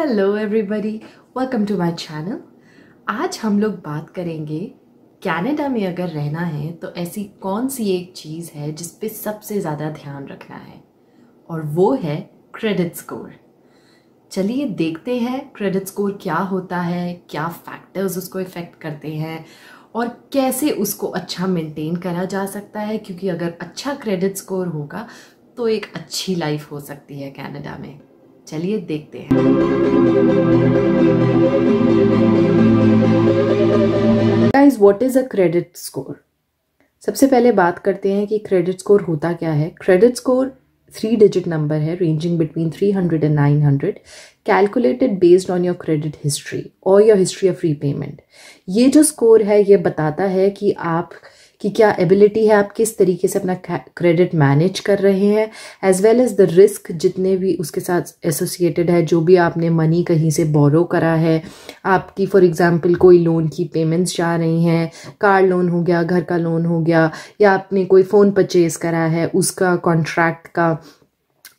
Hello everybody, welcome to my channel. आज हम लोग बात करेंगे कनाडा में अगर रहना है तो ऐसी कौन सी एक चीज़ है जिस पे सबसे ज़्यादा ध्यान रखना है, और वो है क्रेडिट स्कोर। चलिए देखते हैं क्रेडिट स्कोर क्या होता है, क्या फैक्टर्स उसको इफ़ेक्ट करते हैं और कैसे उसको अच्छा मेंटेन करा जा सकता है, क्योंकि अगर अच्छा क्रेडिट स्कोर होगा तो एक अच्छी लाइफ हो सकती है कनाडा में। चलिए देखते हैं। Guys, what is a credit score? सबसे पहले बात करते हैं कि क्रेडिट स्कोर होता क्या है। क्रेडिट स्कोर 3 डिजिट नंबर है, ranging between 300 and 900, calculated based on your credit history और योर हिस्ट्री ऑफ रीपेमेंट। ये जो स्कोर है ये बताता है कि आप कि क्या एबिलिटी है, आप किस तरीके से अपना क्रेडिट मैनेज कर रहे हैं, as well as the risk जितने भी उसके साथ एसोसिएटेड है। जो भी आपने मनी कहीं से बोरो करा है, आपकी फॉर एग्जांपल कोई लोन की पेमेंट्स जा रही हैं, कार लोन हो गया, घर का लोन हो गया, या आपने कोई फ़ोन परचेज करा है, उसका कॉन्ट्रैक्ट का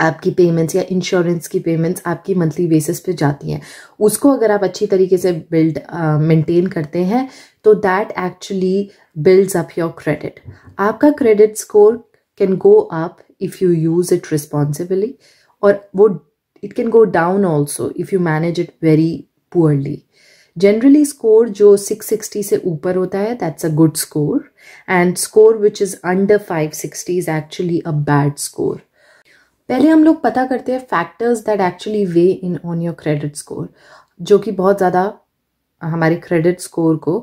आपकी पेमेंट्स या इंश्योरेंस की पेमेंट्स आपकी मंथली बेसिस पे जाती हैं। उसको अगर आप अच्छी तरीके से बिल्ड मेंटेन करते हैं तो that actually builds up your credit. आपका credit score can go up if you use it responsibly, और वो it can go down also if you manage it very poorly. Generally score जो 660 से ऊपर होता है that's a good score, and score which is under 560 is actually a bad score. पहले हम लोग पता करते हैं factors that actually weigh in on your credit score, जो कि बहुत ज़्यादा हमारे क्रेडिट स्कोर को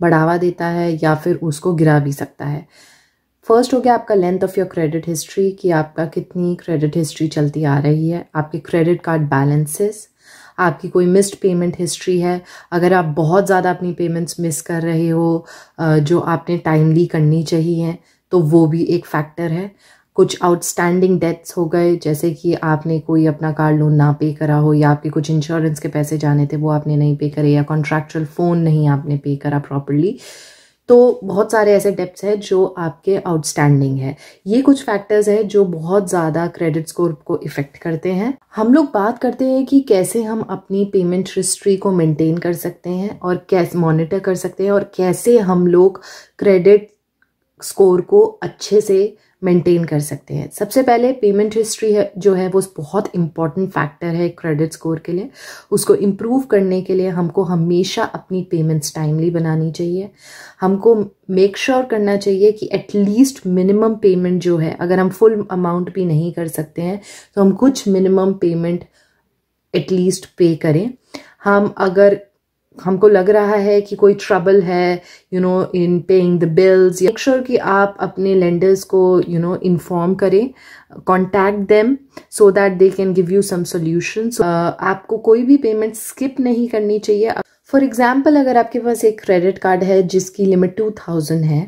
बढ़ावा देता है या फिर उसको गिरा भी सकता है। फर्स्ट हो गया आपका length of your credit history, कि आपका कितनी क्रेडिट हिस्ट्री चलती आ रही है, आपके क्रेडिट कार्ड बैलेंसेस, आपकी कोई मिस्ड पेमेंट हिस्ट्री है। अगर आप बहुत ज़्यादा अपनी पेमेंट्स मिस कर रहे हो जो आपने टाइमली करनी चाहिए तो वो भी एक फैक्टर है। कुछ आउटस्टैंडिंग डेट्स हो गए, जैसे कि आपने कोई अपना कार लोन ना पे करा हो, या आपके कुछ इंश्योरेंस के पैसे जाने थे वो आपने नहीं पे करे, या कॉन्ट्रैक्चुअल फ़ोन नहीं आपने पे करा प्रॉपर्ली। तो बहुत सारे ऐसे डेट्स हैं जो आपके आउटस्टैंडिंग है। ये कुछ फैक्टर्स हैं जो बहुत ज़्यादा क्रेडिट स्कोर को इफ़ेक्ट करते हैं। हम लोग बात करते हैं कि कैसे हम अपनी पेमेंट हिस्ट्री को मेंटेन कर सकते हैं और कैसे मॉनिटर कर सकते हैं, और कैसे हम लोग क्रेडिट स्कोर को अच्छे से मेंटेन कर सकते हैं। सबसे पहले पेमेंट हिस्ट्री है जो है वो बहुत इंपॉर्टेंट फैक्टर है क्रेडिट स्कोर के लिए। उसको इम्प्रूव करने के लिए हमको हमेशा अपनी पेमेंट्स टाइमली बनानी चाहिए। हमको मेक श्योर करना चाहिए कि एटलीस्ट मिनिमम पेमेंट जो है, अगर हम फुल अमाउंट भी नहीं कर सकते हैं तो हम कुछ मिनिमम पेमेंट एटलीस्ट पे करें। हम अगर हमको लग रहा है कि कोई ट्रबल है in paying the bills, make sure कि आप अपने लेंडर्स को इन्फॉर्म करें, contact them so that they can give you some solutions. आपको कोई भी पेमेंट स्किप नहीं करनी चाहिए। फॉर एग्जांपल, अगर आपके पास एक क्रेडिट कार्ड है जिसकी लिमिट 2000 है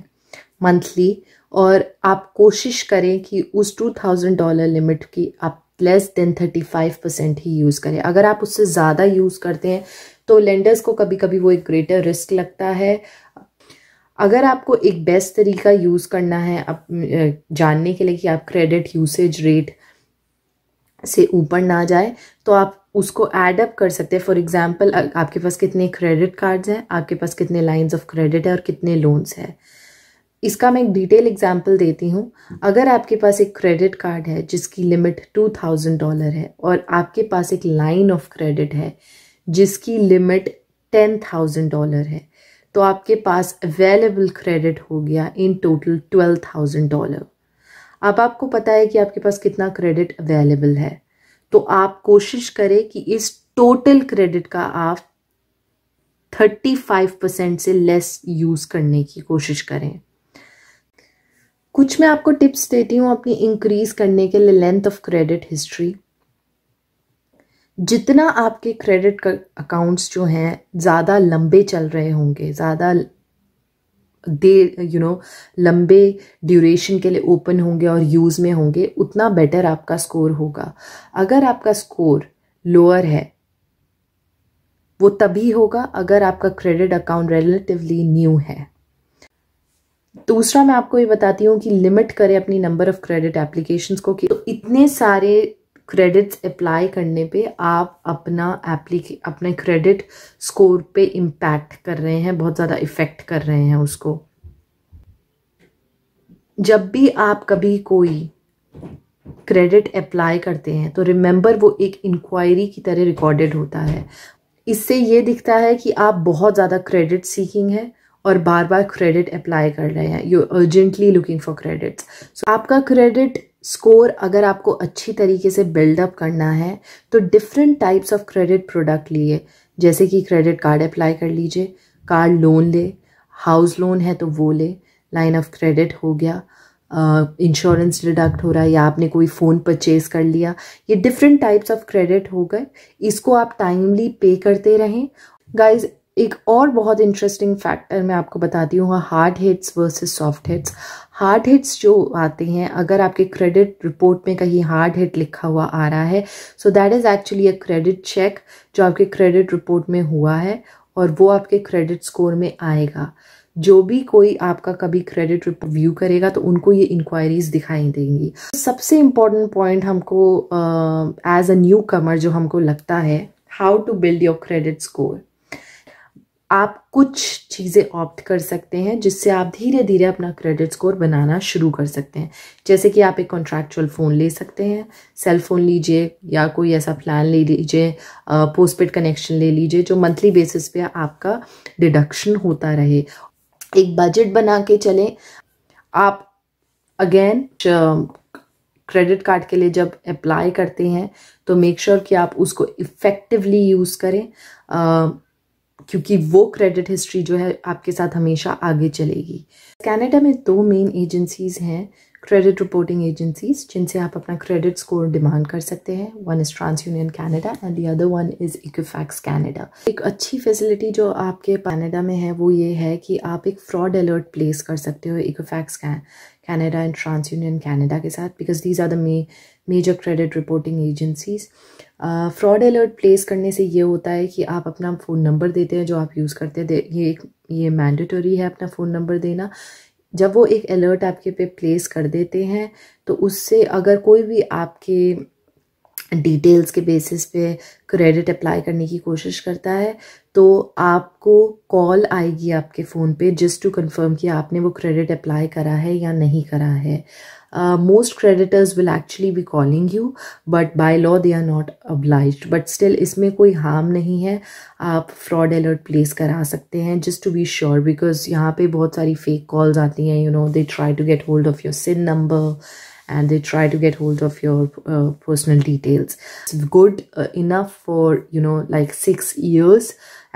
मंथली, और आप कोशिश करें कि उस $2000 लिमिट की आप लेस देन 35% ही यूज़ करें। अगर आप उससे ज़्यादा यूज़ करते हैं तो लेंडर्स को कभी कभी वो एक ग्रेटर रिस्क लगता है। अगर आपको एक बेस्ट तरीका यूज़ करना है आप जानने के लिए कि आप क्रेडिट यूसेज रेट से ऊपर ना जाए, तो आप उसको ऐड अप कर सकते हैं। फॉर एग्जांपल, आपके पास कितने क्रेडिट कार्ड्स हैं, आपके पास कितने लाइंस ऑफ क्रेडिट है और कितने लोन्स हैं। इसका मैं एक डिटेल एग्जांपल देती हूँ। अगर आपके पास एक क्रेडिट कार्ड है जिसकी लिमिट $2000 है, और आपके पास एक लाइन ऑफ क्रेडिट है जिसकी लिमिट $10,000 है, तो आपके पास अवेलेबल क्रेडिट हो गया इन टोटल $12,000। अब आपको पता है कि आपके पास कितना क्रेडिट अवेलेबल है, तो आप कोशिश करें कि इस टोटल क्रेडिट का आप 35% से लेस यूज़ करने की कोशिश करें। कुछ मैं आपको टिप्स देती हूँ अपनी इंक्रीज़ करने के लिए लेंथ ऑफ क्रेडिट हिस्ट्री। जितना आपके क्रेडिट अकाउंट्स जो हैं ज़्यादा लंबे चल रहे होंगे, ज़्यादा देर लंबे ड्यूरेशन के लिए ओपन होंगे और यूज़ में होंगे, उतना बेटर आपका स्कोर होगा। अगर आपका स्कोर लोअर है वो तभी होगा अगर आपका क्रेडिट अकाउंट रिलेटिवली न्यू है। दूसरा मैं आपको ये बताती हूँ कि लिमिट करें अपनी नंबर ऑफ़ क्रेडिट एप्लीकेशंस को, कि तो इतने सारे क्रेडिट्स अप्लाई करने पे आप अपने क्रेडिट स्कोर पे इम्पैक्ट कर रहे हैं, बहुत ज़्यादा इफ़ेक्ट कर रहे हैं उसको। जब भी आप कभी कोई क्रेडिट अप्लाई करते हैं तो रिमेंबर वो एक इंक्वायरी की तरह रिकॉर्डेड होता है। इससे ये दिखता है कि आप बहुत ज़्यादा क्रेडिट सीकिंग है और बार बार क्रेडिट अप्लाई कर रहे हैं। You urgently looking for credits. So आपका क्रेडिट स्कोर अगर आपको अच्छी तरीके से बिल्डअप करना है तो different types of credit product लिए, जैसे कि क्रेडिट कार्ड अप्लाई कर लीजिए, कार लोन ले, हाउस लोन है तो वो ले, लाइन ऑफ क्रेडिट हो गया, इंश्योरेंस डिडक्ट हो रहा है, या आपने कोई फ़ोन परचेज़ कर लिया। ये डिफरेंट टाइप्स ऑफ क्रेडिट हो गए, इसको आप टाइमली पे करते रहें। गाइज, एक और बहुत इंटरेस्टिंग फैक्टर मैं आपको बताती हूँ, hard hits versus soft hits. Hard hits जो आते हैं, अगर आपके क्रेडिट रिपोर्ट में कहीं हार्ड हिट लिखा हुआ आ रहा है, so that is actually a credit check जो आपके क्रेडिट रिपोर्ट में हुआ है और वो आपके क्रेडिट स्कोर में आएगा। जो भी कोई आपका कभी क्रेडिट रिव्यू करेगा तो उनको ये इंक्वायरीज दिखाई देंगी। सबसे इम्पॉर्टेंट पॉइंट हमको एज अ न्यू कमर जो हमको लगता है, how to build your credit score. आप कुछ चीज़ें ऑप्ट कर सकते हैं जिससे आप धीरे धीरे अपना क्रेडिट स्कोर बनाना शुरू कर सकते हैं। जैसे कि आप एक कॉन्ट्रैक्चुअल फ़ोन ले सकते हैं, सेल फ़ोन लीजिए, या कोई ऐसा प्लान ले लीजिए, पोस्टपेड कनेक्शन ले लीजिए जो मंथली बेसिस पे आपका डिडक्शन होता रहे। एक बजट बना के चलें। आप अगेन क्रेडिट कार्ड के लिए जब अप्लाई करते हैं तो मेक श्योर कि आप उसको इफ़ेक्टिवली यूज़ करें, क्योंकि वो क्रेडिट हिस्ट्री जो है आपके साथ हमेशा आगे चलेगी। कनाडा में दो मेन एजेंसीज़ हैं, क्रेडिट रिपोर्टिंग एजेंसीज़, जिनसे आप अपना क्रेडिट स्कोर डिमांड कर सकते हैं। One is TransUnion Canada and the other one is Equifax Canada. एक अच्छी फैसिलिटी जो आपके कनाडा में है वो ये है कि आप एक फ्रॉड अलर्ट प्लेस कर सकते हो Equifax Canada and TransUnion Canada के साथ, because these are the major credit reporting agencies. Fraud alert place करने से ये होता है कि आप अपना फ़ोन नंबर देते हैं जो आप यूज़ करते हैं, ये मैंडेटरी है अपना फ़ोन नंबर देना। जब वो एक अलर्ट आपके पे प्लेस कर देते हैं तो उससे अगर कोई भी आपके डिटेल्स के बेसिस पे क्रेडिट अप्लाई करने की कोशिश करता है तो आपको कॉल आएगी आपके फ़ोन पे जस्ट टू कंफर्म कि आपने वो क्रेडिट अप्लाई करा है या नहीं करा है। Most creditors will actually be calling you, but by law they are not obliged, but still इसमें कोई हार्म नहीं है। आप फ्रॉड अलर्ट प्लेस करा सकते हैं just to be sure, because यहाँ पे बहुत सारी फेक कॉल्स आती हैं। You know, they try to get hold of your SIN number and they try to get hold of your personal details. It's good enough for, you know, like 6 years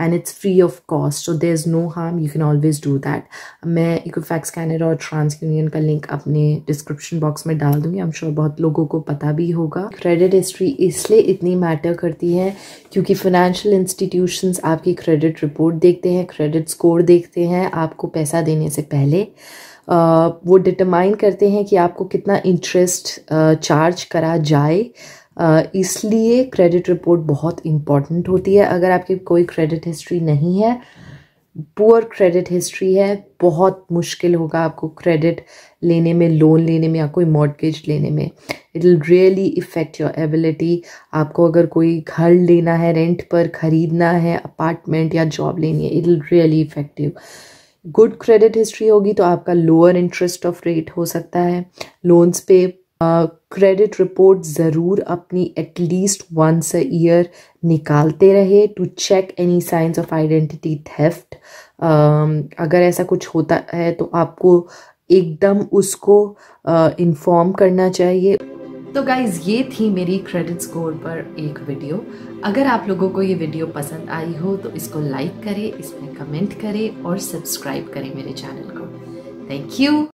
and it's free of cost, so there's no harm, you can always do that. मैं Equifax Canada और TransUnion का link अपने description box में डाल दूँगी। I'm sure बहुत लोगों को पता भी होगा। Credit history इसलिए इतनी matter करती है क्योंकि financial institutions आपकी credit report देखते हैं, credit score देखते हैं आपको पैसा देने से पहले। वो डिटरमाइन करते हैं कि आपको कितना इंटरेस्ट चार्ज करा जाए, इसलिए क्रेडिट रिपोर्ट बहुत इम्पॉर्टेंट होती है। अगर आपकी कोई क्रेडिट हिस्ट्री नहीं है, पुअर क्रेडिट हिस्ट्री है, बहुत मुश्किल होगा आपको क्रेडिट लेने में, लोन लेने में या कोई मॉर्गेज लेने में। It will really affect your ability. आपको अगर कोई घर लेना है, रेंट पर ख़रीदना है अपार्टमेंट, या जॉब लेनी है, it will really affect you. Good credit history होगी तो आपका लोअर इंटरेस्ट ऑफ रेट हो सकता है लोन्स पे। क्रेडिट रिपोर्ट ज़रूर अपनी एटलीस्ट वंस अ ईयर निकालते रहे to check any signs of identity theft. अगर ऐसा कुछ होता है तो आपको एकदम उसको इन्फॉर्म करना चाहिए। तो गाइज़, ये थी मेरी क्रेडिट स्कोर पर एक वीडियो। अगर आप लोगों को ये वीडियो पसंद आई हो तो इसको लाइक करें, इसमें कमेंट करें और सब्सक्राइब करें मेरे चैनल को। Thank you.